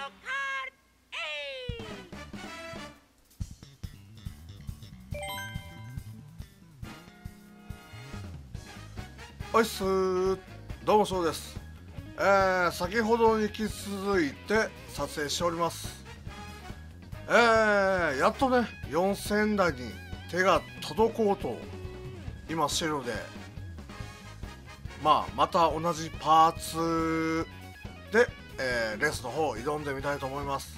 Mario Kart おいっすー、どうもそうです。先ほどに引き続いて撮影しております。やっとね4000台に手が届こうと今してるので、まあまた同じパーツで、レースの方挑んでみたいと思います。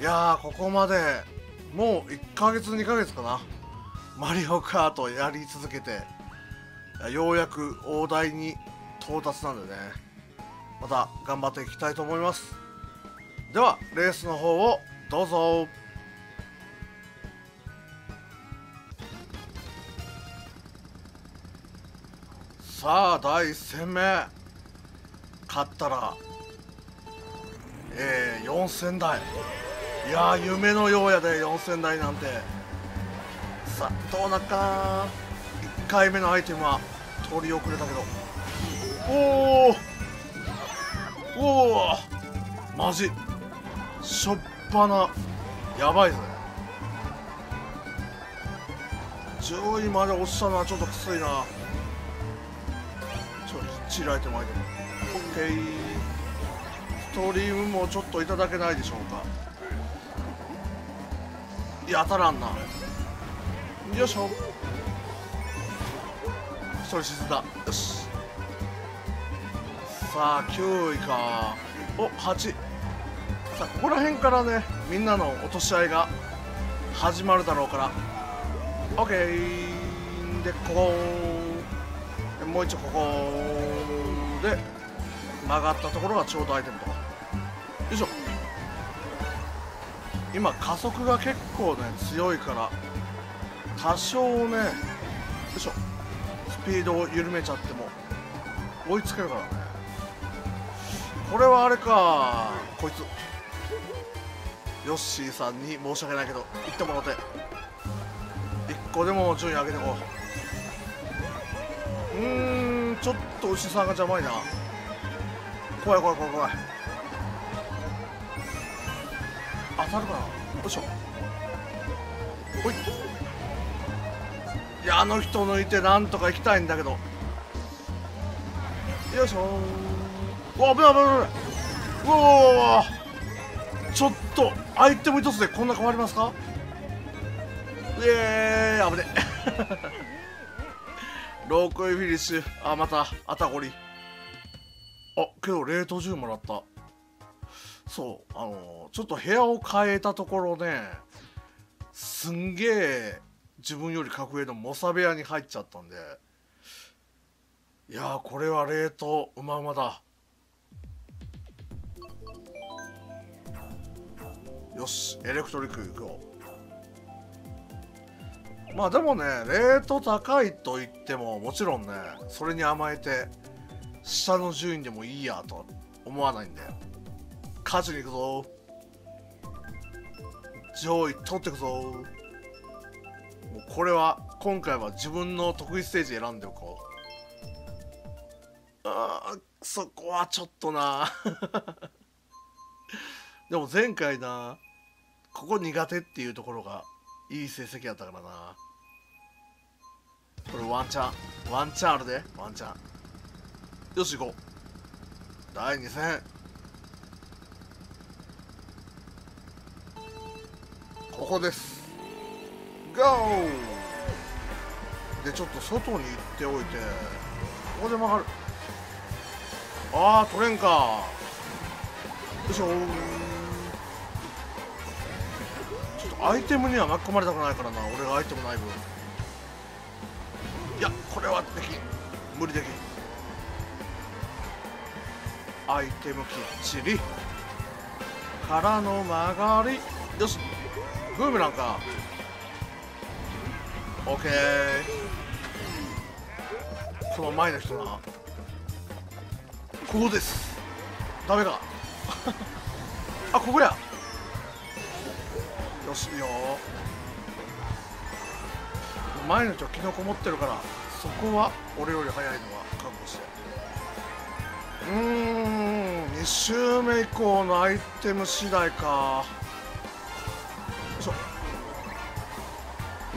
いやー、ここまでもう1ヶ月2ヶ月かな、マリオカートをやり続けてようやく大台に到達なんでね、また頑張っていきたいと思います。ではレースの方をどうぞ。さあ第1戦目勝ったら4000台、いやー夢のようやで4000台なんて。さあどうなっかー。1回目のアイテムは取り遅れたけど、おおマジしょっぱなやばいぜ。10位まで落ちたのはちょっときついな。ちょっときっちりアイテムオッケー。ストリームもちょっといただけないでしょうか。いや当たらんな。よいしょ、1人沈んだ。よし、さあ9位か。お8。さあここら辺からねみんなの落とし合いが始まるだろうから OK で、ここでもう一度ここで曲がったところがちょうどアイテムとか。よいしょ、今加速が結構ね強いから多少ね、よいしょ、スピードを緩めちゃっても追いつけるからね。これはあれか、こいつヨッシーさんに申し訳ないけど行ってもらって1個でも順位上げてこう。ちょっと牛さんが邪魔いな。怖い怖い怖い怖い。当たるかな。よいしょ、ほい。いや、あの人抜いてなんとか行きたいんだけど。よいしょー。うわ危ない危ない危ない。うわー、ちょっとアイテム一つでこんな変わりますか。イエーイ、危ね6位フィニッシュ。あ、またあたこり。あけど冷凍銃もらった。そう、ちょっと部屋を変えたところね、すんげえ自分より格上の猛者部屋に入っちゃったんで、いやーこれは冷凍うまうまだ。よしエレクトリック行こう。まあでもね冷凍高いと言ってももちろんねそれに甘えて下の順位でもいいやと思わないんで、勝ちに行くぞ、上位取ってくぞ。これは今回は自分の得意ステージ選んでおこう。そこはちょっとなでも前回な、ここ苦手っていうところがいい成績だったからな。これワンチャンあるで。ワンチャン、よし行こう。第2戦ここです。ゴーでちょっと外に行っておいて、ここで曲がる。ああ取れんか。よいしょ、ちょっとアイテムには巻き込まれたくないからな、俺がアイテムない分。いやこれはできん、無理できん。アイテムきっちりからの曲がり。よしブームなんかオッケー。この前の人な、ここです。ダメかあここや。よしいいよ、前の人キノコ持ってるからそこは俺より早いのは覚悟して。2周目以降のアイテム次第か。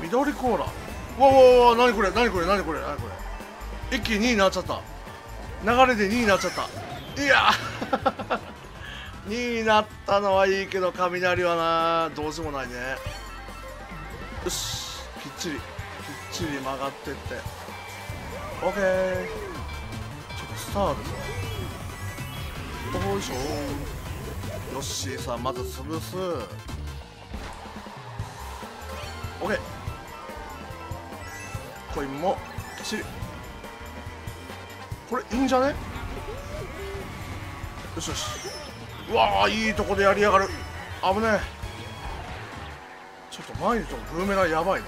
緑コーラ、わわわ、何これ何これ何これ何これ、一気に2になっちゃった、流れで2になっちゃった、いや2になったのはいいけど雷はなどうしようもないね。よし、きっちりきっちり曲がってって、 OK、 ちょっとスターですよ。よいしょ、ヨッシーさんまず潰す。 OK、 コインもきっちり、これいいんじゃね。よしよし、うわー、いいとこでやりやがる、危ねえ。ちょっと前にとブーメランやばいね。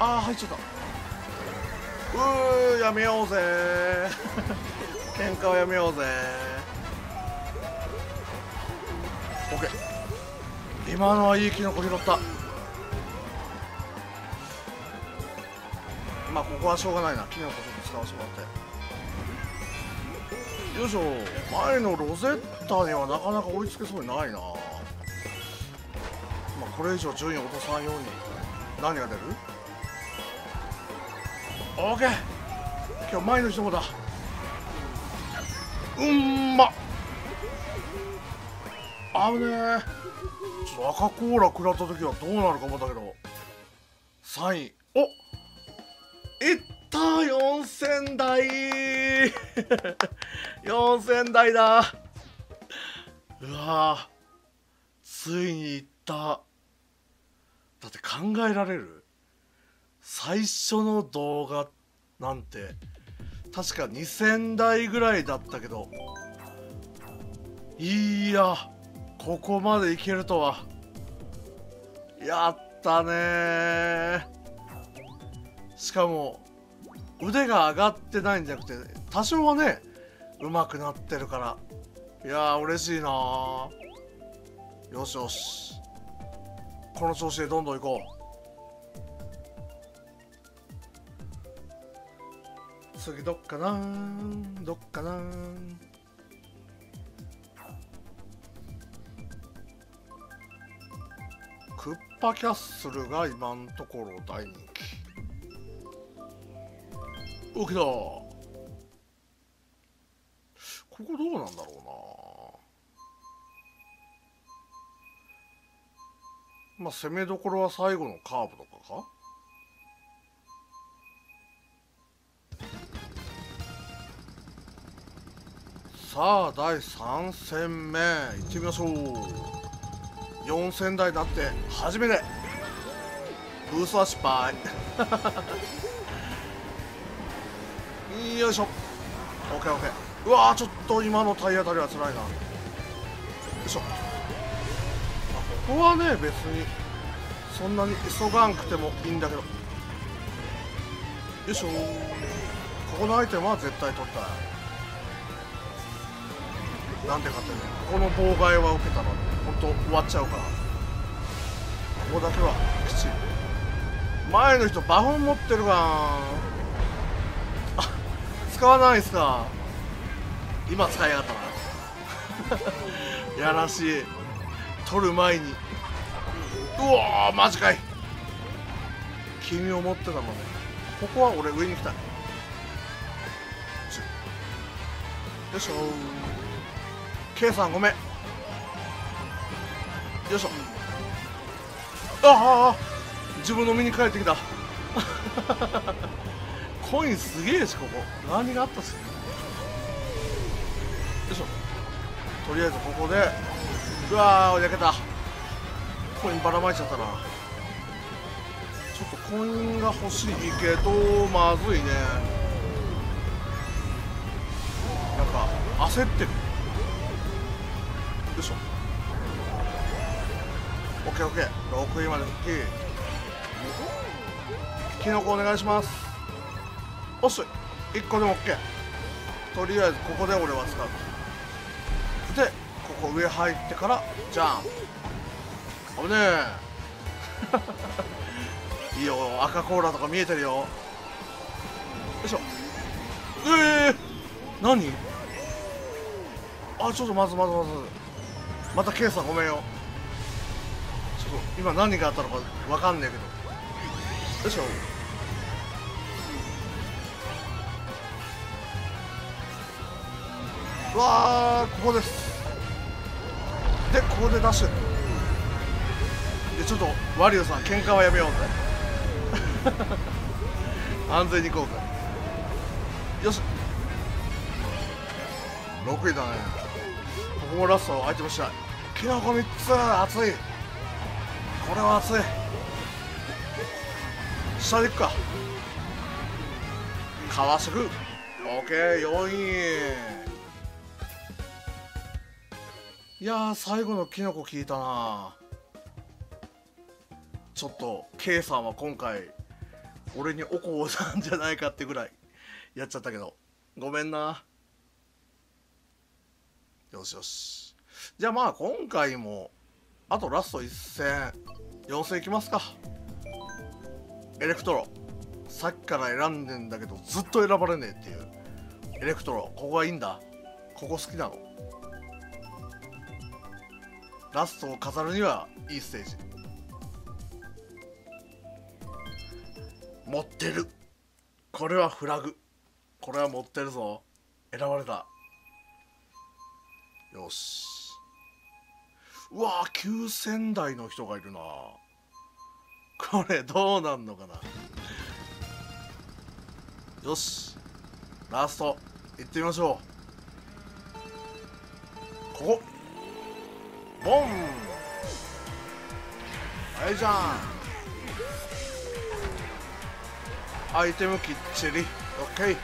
ああ入っちゃった、うー、やめようぜ喧嘩はやめようぜ。 OK、 今のはいいキノコ拾った。まあここはしょうがないな、キノコちょっと使わせてもらって、よいしょ。前のロゼッタにはなかなか追いつけそうにないな。まあこれ以上順位を落とさないように。何が出る？ OK、 今日前の人もだ、うんまっ、危ねえ。ちょっと赤コーラ食らった時はどうなるか思ったけど3位、おっいった4000台4000台だ、うわついにいった。だって考えられる、最初の動画なんて確か2000台ぐらいだったけど、いやここまでいけるとは。やったねー。しかも腕が上がってないんじゃなくて多少はね上手くなってるから、いやー嬉しいなー。よしよし、この調子でどんどん行こう。次どっかなー、どっかなー、クッパキャッスルが今のところ大人気。 OK だー、ここどうなんだろうな。まあ攻めどころは最後のカーブとかか。さあ第3戦目いってみましょう。4000台だって初めて、ブースは失敗よいしょ、 OKOK、うわー、ちょっと今の体当たりはつらいな。よいしょ、ここはね別にそんなに急がんくてもいいんだけど、よいしょ、ここのアイテムは絶対取った。なんでかってね、ここの妨害は受けたので本当終わっちゃうから、ここだけはきちんと。前の人バフン持ってるがーん、あ、使わないっすか、今使いやがったなやらしい、取る前に、うわーマジかい、君を持ってたのね。ここは俺上に来た、よいしょ、 K さんごめん、よいしょ、ああ自分の身に帰ってきたコインすげえし、ここ何があったっすね。よいしょ、とりあえずここで、うわー焼けた、コインばらまいちゃったな。ちょっとコインが欲しいけどまずいね、なんか焦ってる。よいしょ、 OKOK、 6位まで復帰、キノコお願いします。おっし1個でも OK、 とりあえずここで俺は使うで、ここ上入ってからジャンプ、危ねえいいよ、赤コーラとか見えてるよ。よいしょ、何、あ、ちょっとまずまたケイさんごめんよ、ちょっと今何があったのかわかんねえけど、よいしょ。うわー、ここです。でここで出してで、ちょっとワリオさん喧嘩はやめようぜ安全に行こうぜ。よし、6位だね。ここもラストアイテムしたい。キノコ3つ、熱い、これは熱い。下でいくか、かわしてく。 OK、 4位。いやー、最後のキノコ効いたな。ちょっと K さんは今回俺におこぼしたんじゃないかってぐらいやっちゃったけど、ごめんな。よしよし、じゃあまあ今回もあとラスト1戦4戦いきますか。エレクトロ、さっきから選んでんだけどずっと選ばれねえっていう。エレクトロ、ここはいいんだ、ここ好きなの。ラストを飾るにはいいステージ持ってる。これはフラグ、これは持ってるぞ、選ばれた。よし、うわー、9000台の人がいるな。これどうなんのかなよし、ラスト行ってみましょう。ここボン、はいじゃん、アイテムきっちり OK。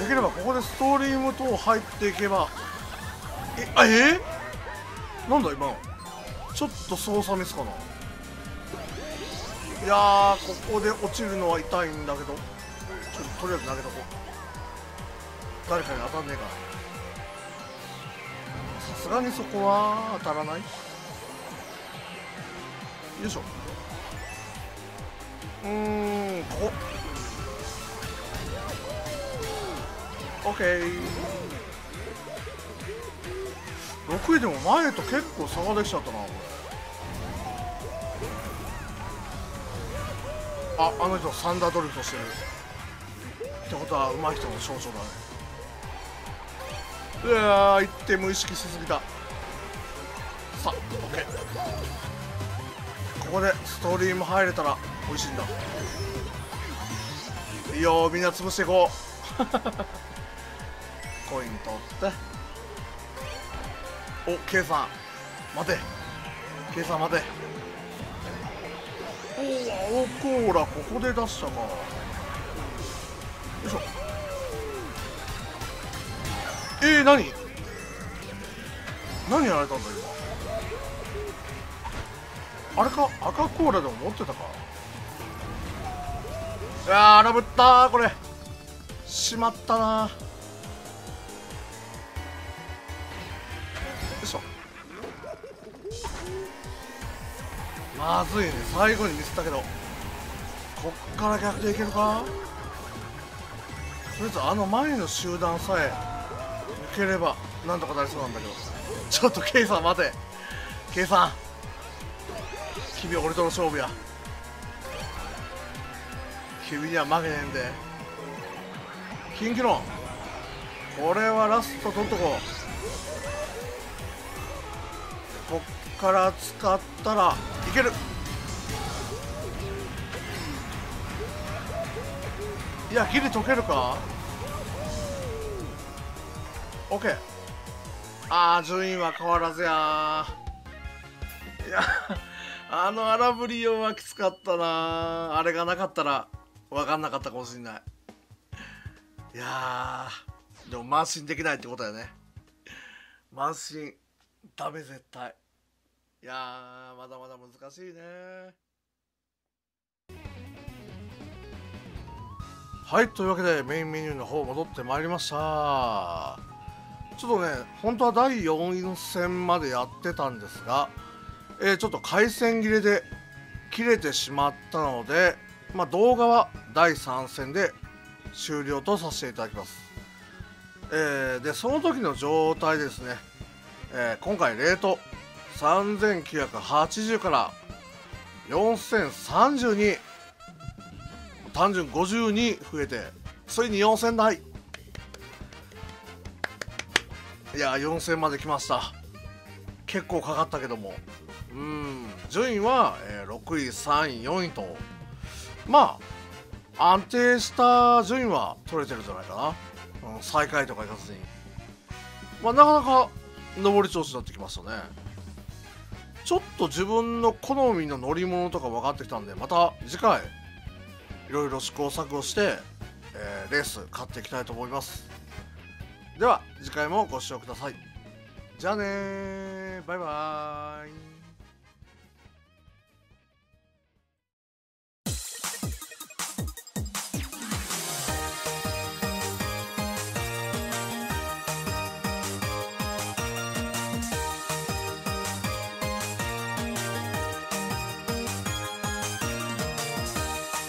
できればここでストーリーム等入っていけば、なんだ今のちょっと操作ミスかな。いやー、ここで落ちるのは痛いんだけど、ちょっととりあえず投げとこう。誰かに当たんねえかな。さすがにそこは当たらない。よいしょ。ここ OK6 位でも前と結構差ができちゃったなこれ。あ、あの人サンダードリフトしてるってことは上手い人の象徴だね。うわー、1点も意識しすぎた。さあ OK、 ここでストリーム入れたら美味しいんだ。いいよ、みんな潰していこうコイン取って。お、Kさん待て、Kさん待て。おお、青コーラここで出したか。よいしょ。何やられたんだ今。あれか、赤コーラでも持ってたか。うわー、ラブった。これしまったな。よいしょ。まずいね、最後にミスったけど。こっから逆転いけるか。とりあえずあの前の集団さえ抜ければなんとかなりそうなんだけど。ちょっと K さん待て、 K さん君は俺との勝負や、君には負けねえんで。キンキロン、これはラスト取っとこう。こっから使ったらいける。いや、ギリ解けるか。 OK、 あー、順位は変わらずやー。いやあの荒ぶりようはきつかったな。あれがなかったら分かんなかったかもしれない。いやー、でも慢心できないってことだよね。慢心ダメ絶対。いやー、まだまだ難しいね。はい、というわけでメインメニューの方戻ってまいりました。ちょっとね、本当は第4戦までやってたんですが、ちょっと回線切れで切れてしまったので、まあ、動画は第3戦で終了とさせていただきます。でその時の状態ですね、今回レート3980から4030に単純50に増えてついに4000台、いや4000まで来ました。結構かかったけども、うん、順位は、6位3位4位とまあ安定した順位は取れてるんじゃないかな、うん、最下位とかいかずに、まあ、なかなか上り調子になってきましたね。ちょっと自分の好みの乗り物とか分かってきたんで、また次回いろいろ試行錯誤して、レース勝っていきたいと思います。では次回もご視聴ください。じゃあねー、バイバーイ。